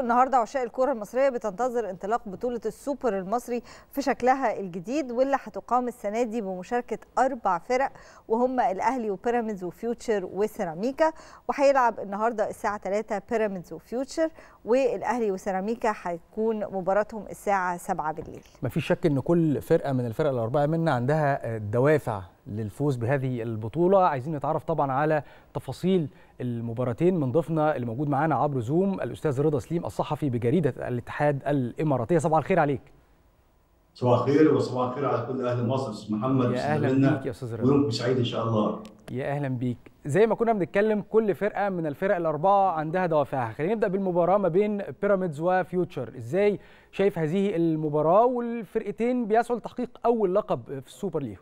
النهارده عشاق الكرة المصرية بتنتظر انطلاق بطولة السوبر المصري في شكلها الجديد، واللي هتقام السنة دي بمشاركة 4 فرق وهم الأهلي وبيراميدز وفيوتشر وسيراميكا. وهيلعب النهارده الساعة 3 بيراميدز وفيوتشر، والأهلي وسيراميكا هيكون مباراتهم الساعة 7 بالليل. مفيش شك إن كل فرقة من الفرق الأربعة منا عندها دوافع للفوز بهذه البطولة. عايزين نتعرف طبعا على تفاصيل المباراتين من ضيفنا اللي موجود معانا عبر زوم، الأستاذ رضا سليم الصحفي بجريدة الاتحاد الإماراتية. صباح الخير عليك. صباح الخير وصباح الخير على كل أهل مصر. أستاذ محمد، يا أهلا بيك يا أستاذ رضا، يومك سعيد إن شاء الله. يا أهلا بيك. زي ما كنا بنتكلم كل فرقة من الفرق الأربعة عندها دوافعها، خلينا نبدأ بالمباراة ما بين بيراميدز وفيوتشر. إزاي شايف هذه المباراة والفرقتين بيسعوا لتحقيق أول لقب في السوبر ليهم؟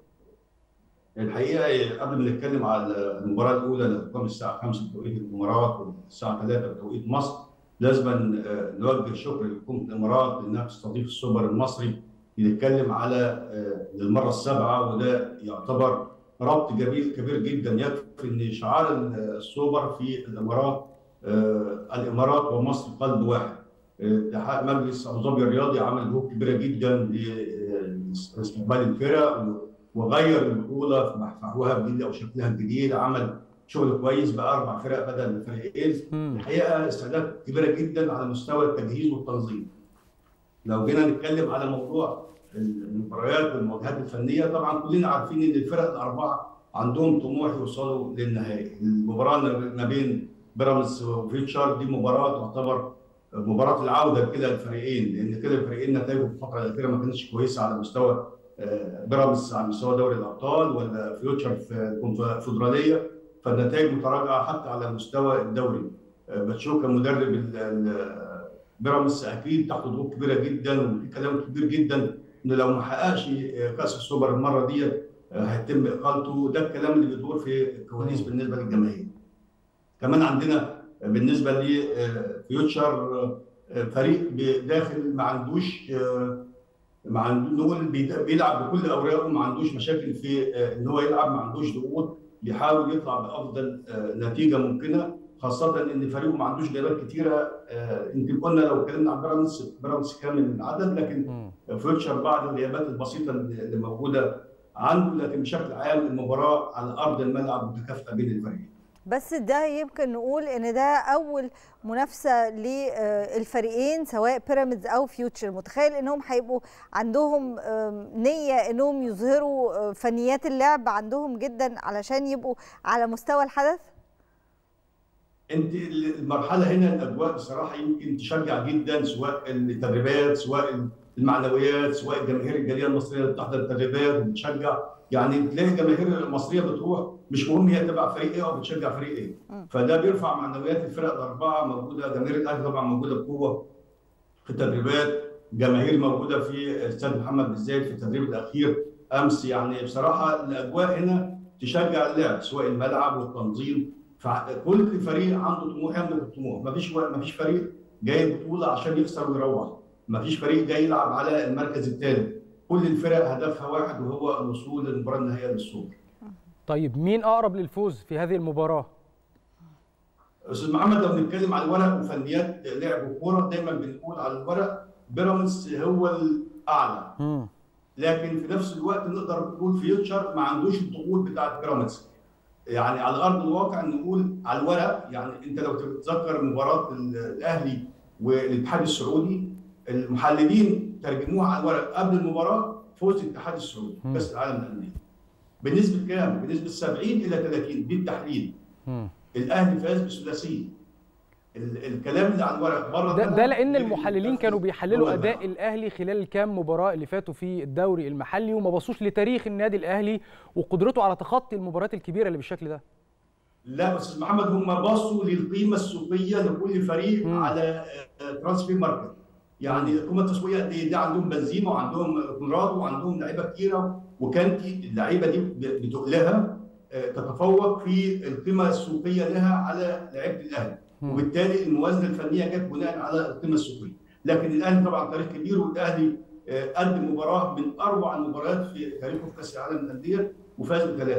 الحقيقه قبل ما نتكلم على المباراه الاولى اللي هتقام الساعه 5 بتوقيت الامارات والساعه 3 بتوقيت مصر، لازم نوجه شكر لحكومه الامارات لانها بتستضيف السوبر المصري. بنتكلم على للمره السابعه، وده يعتبر ربط جميل كبير جدا. يكفي ان شعار السوبر في الامارات الامارات ومصر قلب واحد. اتحاد مجلس ابو ظبي الرياضي عمل جهود كبيره جدا لاستقبال الفرق وغير البطوله في محورها الجديد او شكلها الجديد. عمل شغل كويس ب4 فرق بدل فريقين. الحقيقه استعداد كبيره جدا على مستوى التجهيز والتنظيم. لو جينا نتكلم على موضوع المباريات والمواجهات الفنيه، طبعا كلنا عارفين ان الفرق الاربعه عندهم طموح يوصلوا للنهائي. المباراه ما بين بيراميدز وفيوتشر دي مباراه تعتبر مباراه العوده كده الفريقين، لان كده الفريقين نتائجهم في الفتره الاخيره ما كانتش كويسه على مستوى بيراميدز على مستوى دوري الابطال ولا فيوتشر في الكونفدراليه، فالنتائج متراجعه حتى على مستوى الدوري. بتشوكا مدرب بيراميدز اكيد تحت ضغوط كبيره جدا، وفي كلام كبير جدا انه لو ما حققش كاس السوبر المره دي هيتم اقالته. ده الكلام اللي بيدور في الكواليس بالنسبه للجماهير. كمان عندنا بالنسبه لفيوتشر فريق داخل ما عندوش بيلعب بكل اوراقه، ما عندوش مشاكل في ان هو يلعب، ما عندوش ضغوط، بيحاول يطلع بافضل نتيجه ممكنه، خاصه ان فريقه ما عندوش غيابات كثيره. يمكن قلنا لو اتكلمنا عن بيراميدز كامل العدد، لكن فيوتشر بعض الغيابات البسيطه اللي موجوده عنده، لكن بشكل عام المباراه على ارض الملعب متكافئه بين الفريقين. بس ده يمكن نقول ان ده اول منافسه للفريقين سواء بيراميدز او فيوتشر. متخيل انهم هيبقوا عندهم نيه انهم يظهروا فنيات اللعب عندهم جدا علشان يبقوا على مستوى الحدث؟ انت المرحله هنا الاجواء بصراحه يمكن تشجع جدا، سواء التدريبات سواء المعنويات سواء الجماهير الجاليه المصريه اللي بتحضر التدريبات بتشجع. يعني تلاقي الجماهير المصريه بتروح مش مهم هي تبع فريق ايه او بتشجع فريق ايه، فده بيرفع معنويات الفرق الاربعه. موجوده جماهير الاهلي طبعا موجوده بقوه في التدريبات، جماهير موجوده في استاد محمد بن في التدريب الاخير امس. يعني بصراحه الاجواء هنا تشجع اللعب سواء الملعب والتنظيم، فكل فريق عنده طموح يملك الطموح. مفيش فريق جاي بطوله عشان يخسر ويروح، مفيش فريق جاي يلعب على المركز الثالث. كل الفرق هدفها واحد وهو الوصول للمباراه النهائيه للسوبر. طيب مين اقرب للفوز في هذه المباراه؟ استاذ محمد، لو بنتكلم على الورق وفنيات لعب الكوره دايما بنقول على الورق بيراميدز هو الاعلى، لكن في نفس الوقت نقدر نقول فيوتشر ما عندوش الضغوط بتاعه بيراميدز. يعني على ارض الواقع نقول على الورق، يعني انت لو تتذكر مباراه الاهلي والاتحاد السعودي المحللين ترجموها على الورق قبل المباراه فوز الاتحاد السعودي كاس العالم للانديه بنسبه كام؟ بنسبه 70-30 بالتحليل. الاهلي فاز بثلاثيه. الكلام اللي على الورق بره ده لان المحللين كانوا بيحللوا اداء الاهلي خلال الكام مباراه اللي فاتوا في الدوري المحلي، وما بصوش لتاريخ النادي الاهلي وقدرته على تخطي المباريات الكبيره اللي بالشكل ده. لا بس محمد، هم بصوا للقيمه السوقيه لكل فريق على ترانسفير ماركت. يعني القيمه التسويقيه قد ايه؟ ده عندهم بنزيما وعندهم مراد وعندهم لعيبه كتيره، وكانت اللعيبه دي بتقلها تتفوق في القيمه السوقيه لها على لعيبه الاهلي، وبالتالي الموازنه الفنيه جت بناء على القيمه السوقيه. لكن الاهلي طبعا تاريخ كبير، والاهلي قدم مباراه من اروع المباريات في تاريخه في كاس العالم للانديه وفاز ب3.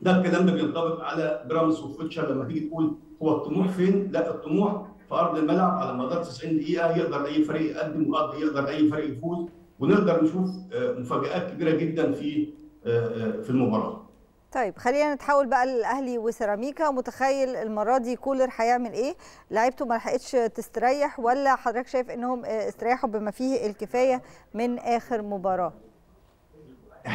ده الكلام ده بينطبق على بيراميدز وفيوتشر. لما تيجي تقول هو الطموح فين؟ لا الطموح في ارض الملعب على مدار 90 دقيقه، يقدر اي فريق يقدم ويقدر اي فريق يفوز، ونقدر نشوف مفاجآت كبيره جدا في المباراه. طيب خلينا نتحول بقى للاهلي وسيراميكا. متخيل المره دي كولر هيعمل ايه؟ لعيبته ما لحقتش تستريح، ولا حضرتك شايف انهم استريحوا بما فيه الكفايه من اخر مباراه؟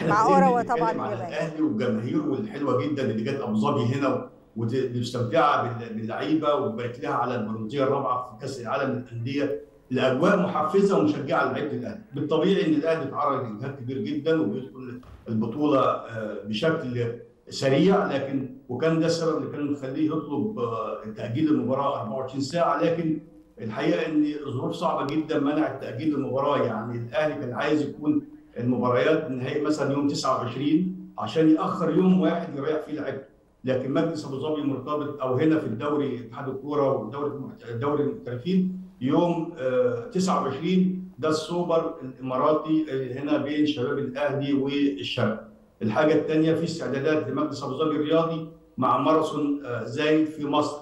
مع اوراوا طبعا الاهلي والجماهير والحلوه جدا اللي جت ابو ظبي هنا ومستمتعه باللعيبه وبقت لها على البرونزيه الرابعه في كاس العالم للانديه. الاجواء محفزه ومشجعه لعيبه الاهلي. بالطبيعي ان الاهلي اتعرض لجهاد كبير جدا وبيدخل البطوله بشكل سريع، لكن وكان ده السبب اللي كان مخليه يطلب تاجيل المباراه 24 ساعه، لكن الحقيقه ان ظروف صعبه جدا منعت تاجيل المباراه. يعني الاهلي كان عايز يكون المباريات النهائيه مثلا يوم 29 عشان ياخر يوم واحد يريح فيه لعيبته، لكن مجلس ابو ظبي مرتبط او هنا في الدوري اتحاد الكوره والدوري المحترفين يوم 29 ده السوبر الاماراتي هنا بين شباب الاهلي والشرق. الحاجه الثانيه في استعدادات لمجلس ابو ظبي الرياضي مع ماراثون زايد في مصر.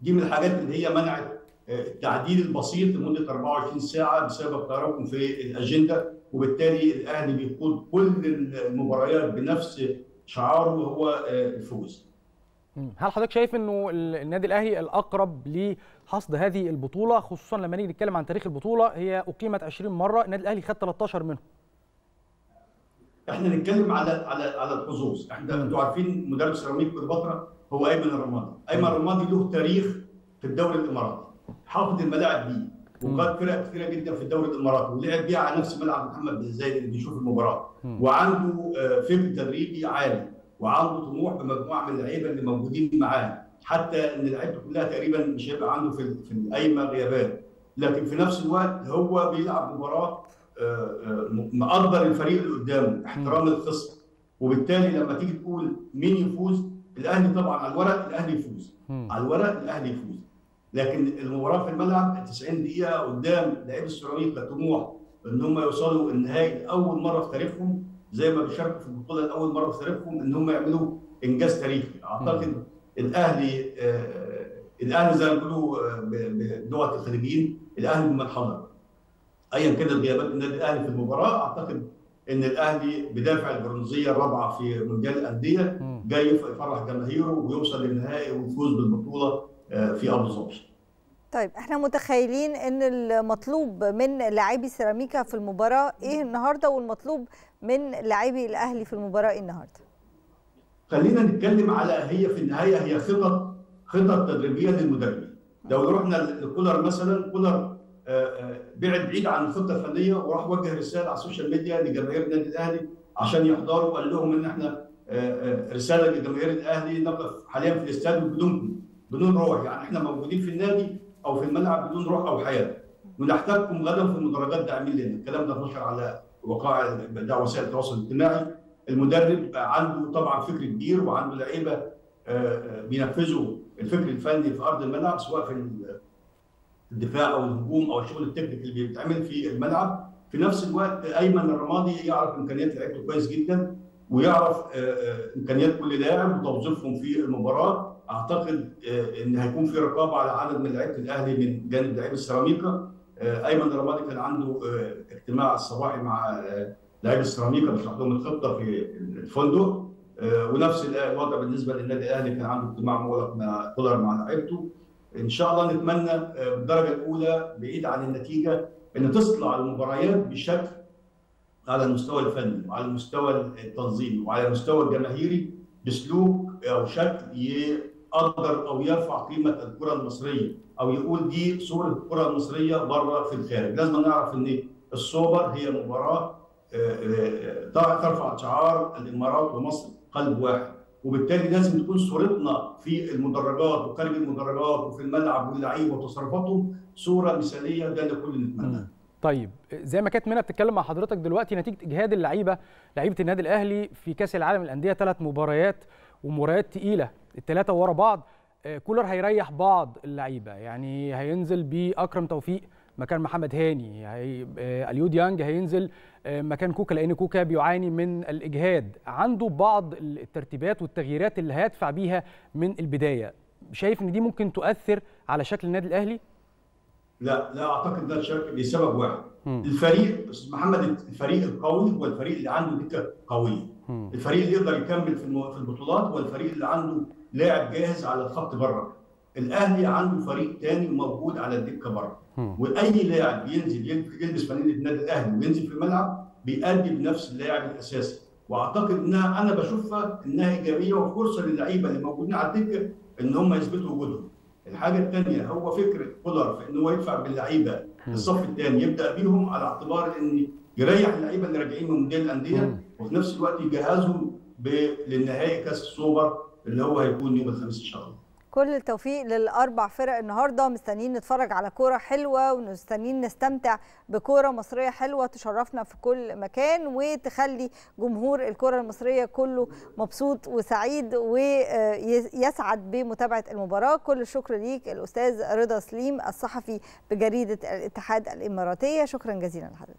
دي من الحاجات اللي هي منعت التعديل البسيط لمده 24 ساعه بسبب تراكم في الاجنده، وبالتالي الاهلي بيقود كل المباريات بنفس شعاره وهو الفوز. هل حضرتك شايف انه النادي الاهلي الاقرب لحصد هذه البطوله، خصوصا لما نيجي نتكلم عن تاريخ البطوله؟ هي اقيمت 20 مره، النادي الاهلي خد 13 منهم. احنا نتكلم على الحظوظ. انتوا عارفين مدرب سيراميكا كليوباترا هو ايمن الرمادي. ايمن الرمادي له تاريخ في الدوري الاماراتي، حافظ الملاعب دي وقاد فرق كثيره جدا في الدوري الاماراتي، ولعب بيها على نفس ملعب محمد بن اللي بيشوف المباراه، وعنده فكر تدريبي عالي، وعنده طموح بمجموعه من اللعيبه اللي موجودين معاه، حتى ان لعيبته كلها تقريبا مش هيبقى عنده في القايمه غيابات، لكن في نفس الوقت هو بيلعب مباراه مقدر الفريق اللي قدامه، احترام الخصم، وبالتالي لما تيجي تقول مين يفوز، الاهلي طبعا على الورق الاهلي يفوز، على الورق الاهلي يفوز، لكن المباراه في الملعب 90 دقيقه قدام لعيبه السيراميكا طموح ان هم يوصلوا النهائي لاول مره في تاريخهم، زي ما بيشاركوا في البطوله لاول مره في تاريخهم، ان هم يعملوا انجاز تاريخي. اعتقد الاهلي زي ما بيقولوا بدول الخليجيين الاهلي بمن حضر. ايا كانت غيابات النادي الاهلي في المباراه، اعتقد ان الاهلي بدافع البرونزيه الرابعه في مونديال الانديه جاي يفرح جماهيره ويوصل للنهائي ويفوز بالبطوله في ابو ظبي. طيب احنا متخيلين ان المطلوب من لاعبي سيراميكا في المباراه ايه النهارده، والمطلوب من لاعبي الاهلي في المباراه ايه النهارده؟ خلينا نتكلم على هي في النهايه هي خطط تدريبيه للمدربين. لو رحنا لكولر مثلا، كولر بعد بعيد عن الخطه الفنيه وراح وجه رساله على السوشيال ميديا لجماهير النادي الاهلي عشان يحضروا، قال لهم ان احنا رساله لجماهير الاهلي نقف حاليا في الاستاد بدون روح، يعني احنا موجودين في النادي او في الملعب بدون روح او حياه، ونحتاجكم غدا في المدرجات داعمين لنا. الكلام ده انتشر على وسائل التواصل الاجتماعي. المدرب عنده طبعا فكر كبير وعنده لعيبه بينفذوا الفكر الفني في ارض الملعب، سواء في الدفاع او الهجوم او الشغل التكنيك اللي بيتعمل في الملعب. في نفس الوقت ايمن الرمادي يعرف امكانيات لعيبته كويس جدا، ويعرف امكانيات كل لاعب وتوظيفهم في المباراه. اعتقد ان هيكون في رقابه على عدد من لعيبه الاهلي من جانب لعيبه السيراميكا. ايمن الرمادي كان عنده اجتماع صباحي مع لعيبه السيراميكا بيشرح لهم الخطه في الفندق، ونفس الوضع بالنسبه للنادي الاهلي، كان عنده اجتماع مغلق مع كولر مع لعيبته. ان شاء الله نتمنى بالدرجه الاولى بعيد عن النتيجه ان تصلع المباريات بشكل على المستوى الفني وعلى المستوى التنظيمي وعلى المستوى الجماهيري بسلوك او شكل يقدر او يرفع قيمه الكره المصريه، او يقول دي صوره الكره المصريه بره في الخارج. لازم نعرف ان السوبر هي مباراه ترفع شعار الامارات ومصر قلب واحد، وبالتالي لازم تكون صورتنا في المدرجات وخارج المدرجات وفي الملعب واللعيبه وتصرفاتهم صوره مثاليه. ده اللي كلنا نتمناه. طيب زي ما كانت منى بتتكلم مع حضرتك دلوقتي، نتيجه اجهاد لعيبه النادي الاهلي في كاس العالم للانديه، 3 مباريات ومباريات تقيله ال3 ورا بعض، كولر هيريح بعض اللعيبه، يعني هينزل باكرم توفيق مكان محمد هاني، اليو ديانج هينزل مكان كوكا لان كوكا بيعاني من الاجهاد، عنده بعض الترتيبات والتغييرات اللي هيدفع بيها من البدايه. شايف ان دي ممكن تؤثر على شكل النادي الاهلي؟ لا اعتقد ده شكل لسبب واحد. الفريق محمد، الفريق القوي هو الفريق اللي عنده دكه قويه. الفريق اللي يقدر يكمل في البطولات هو الفريق اللي عنده لاعب جاهز على الخط بره. الاهلي عنده فريق ثاني موجود على الدكه بره، واي لاعب بينزل يلبس فانيله النادي الاهلي وينزل في الملعب بيأدي بنفس اللاعب الاساسي. واعتقد انها انا بشوفها انها ايجابيه وفرصه للعيبه اللي موجودين على الدكه ان هم يثبتوا وجودهم. الحاجه الثانيه هو فكره كولر في ان هو يدفع باللعيبه الصف الثاني يبدا بيهم على اعتبار ان يريح اللعيبه اللي راجعين من مونديال الانديه، وفي نفس الوقت يجهزهم للنهائي كاس السوبر اللي هو هيكون يوم الخميس ان شاء الله. كل التوفيق للاربع فرق النهارده، مستنيين نتفرج على كوره حلوه ومستنيين نستمتع بكوره مصريه حلوه تشرفنا في كل مكان وتخلي جمهور الكوره المصريه كله مبسوط وسعيد ويسعد بمتابعه المباراه. كل الشكر ليك الاستاذ رضا سليم الصحفي بجريده الاتحاد الاماراتيه، شكرا جزيلا لحضرتك.